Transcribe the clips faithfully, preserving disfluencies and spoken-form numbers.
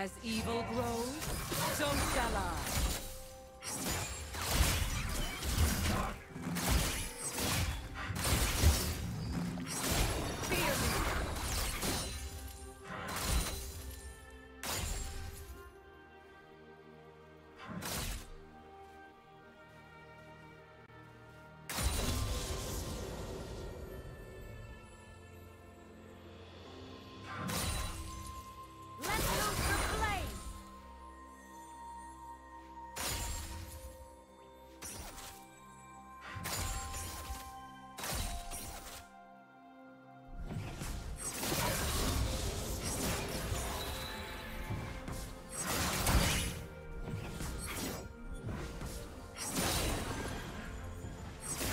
As evil grows, so shall I.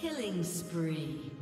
Killing spree.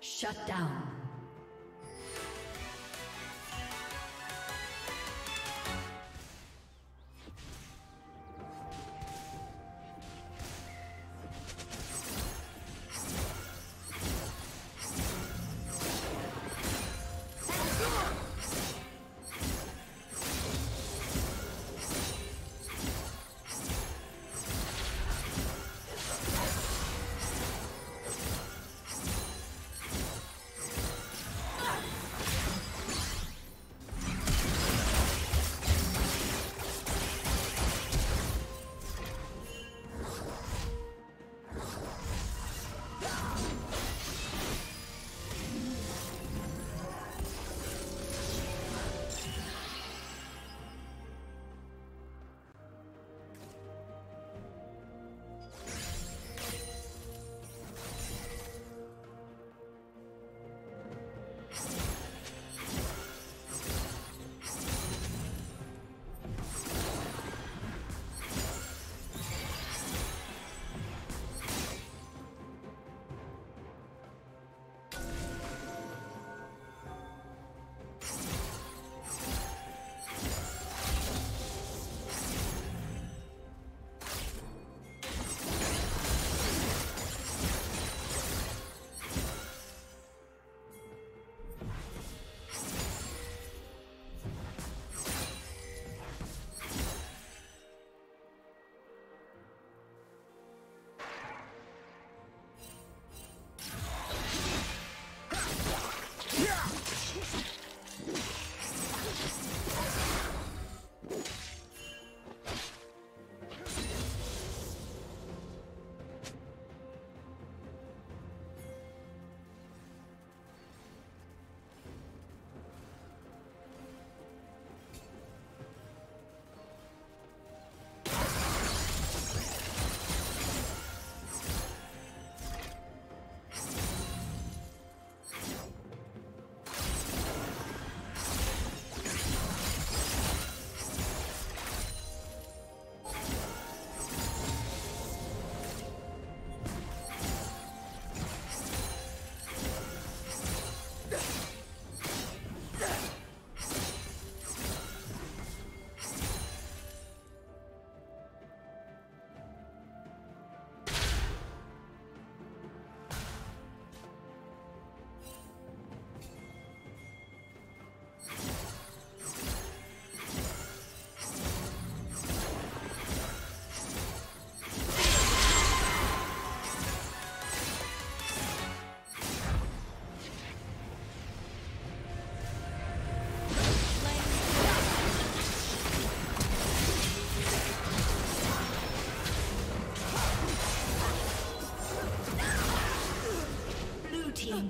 Shut down.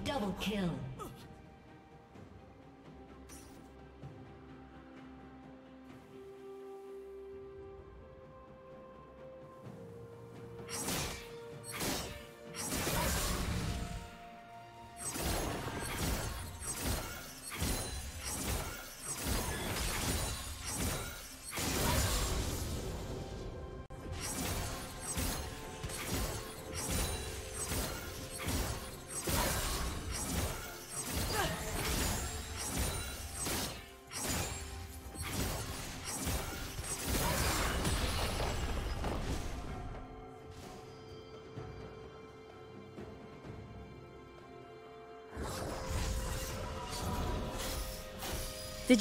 Double kill. Did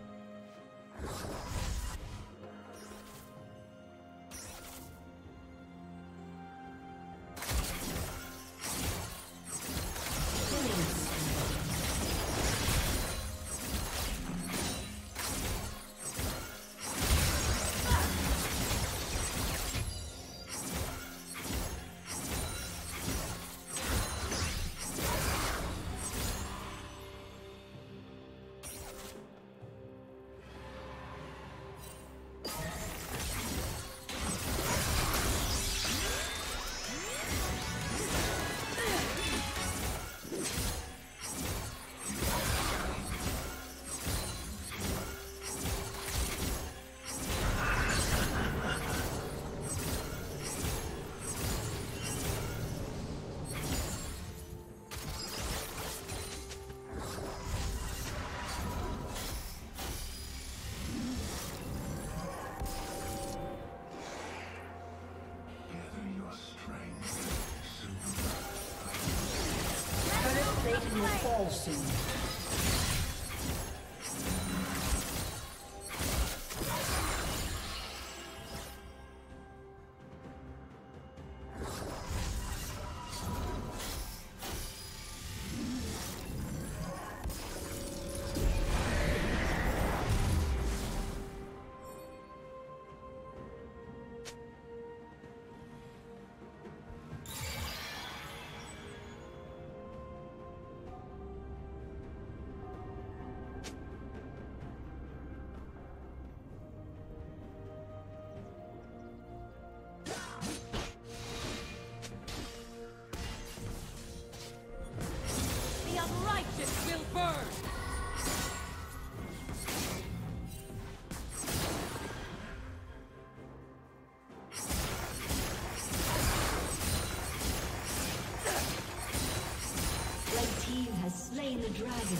Soon. The dragon.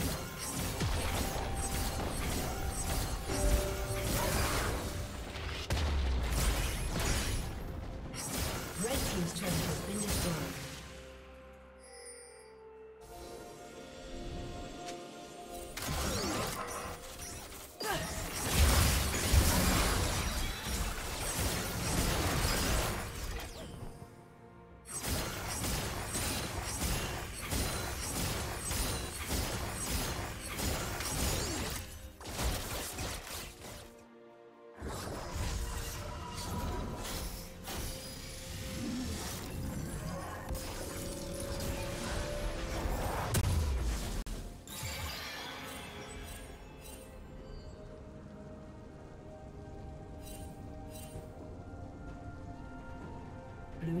Blue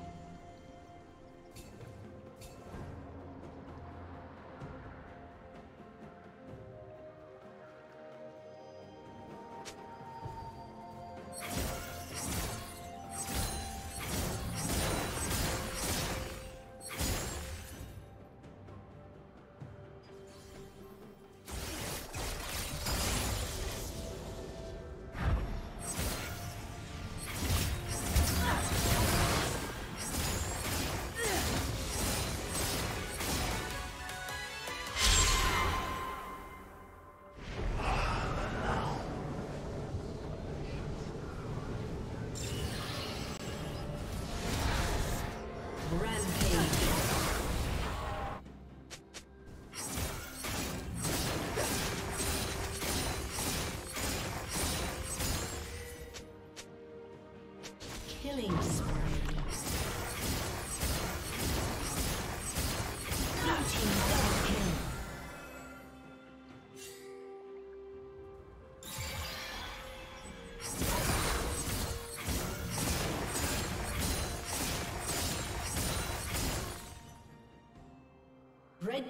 Red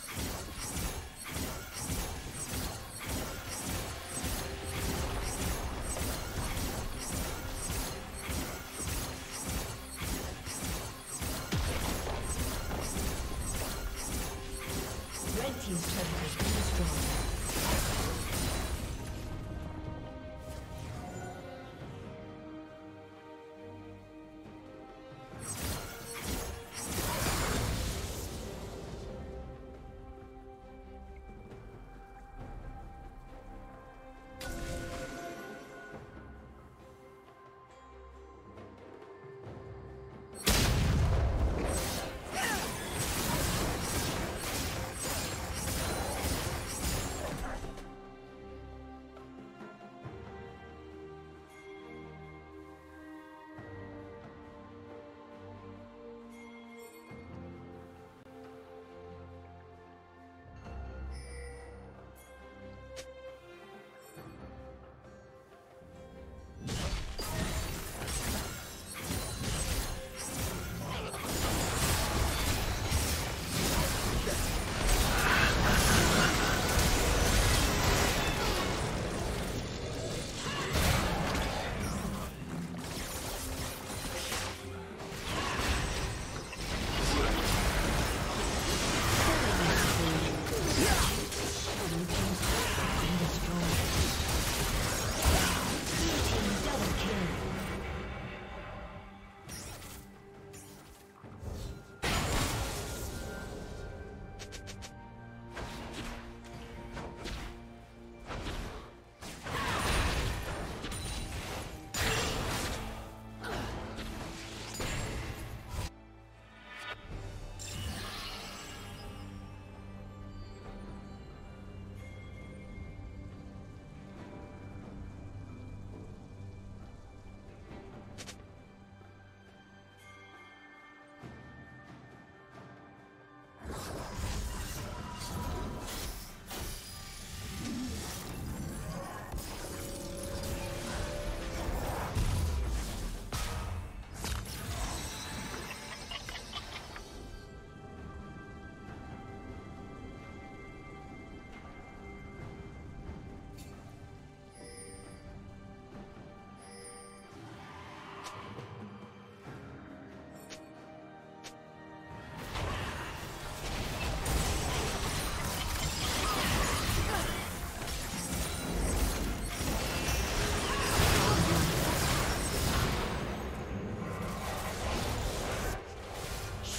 Red team's turret has been destroyed.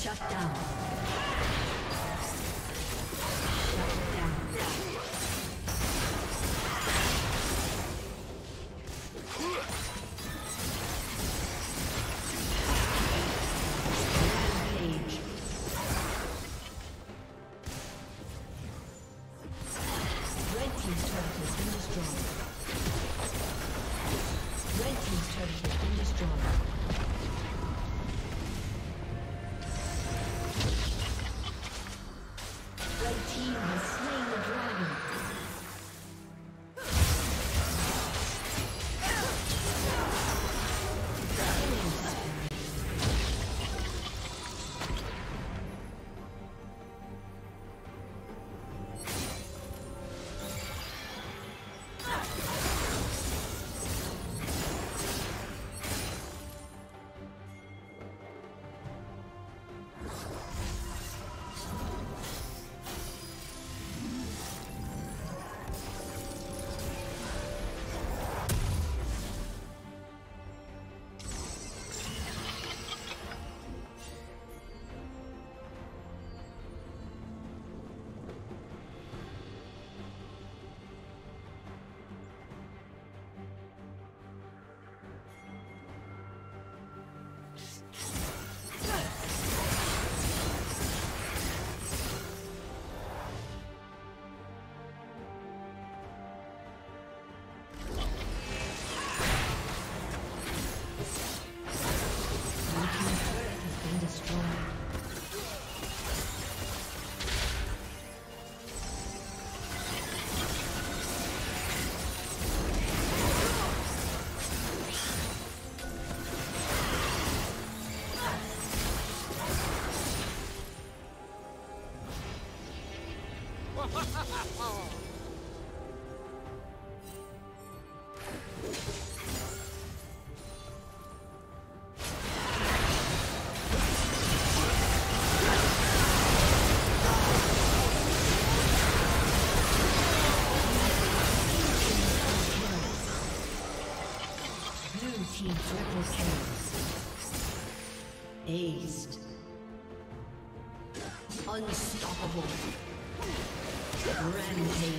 Shut down. Aced. Unstoppable. Rampage.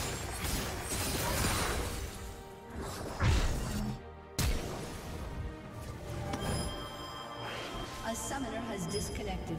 A summoner has disconnected.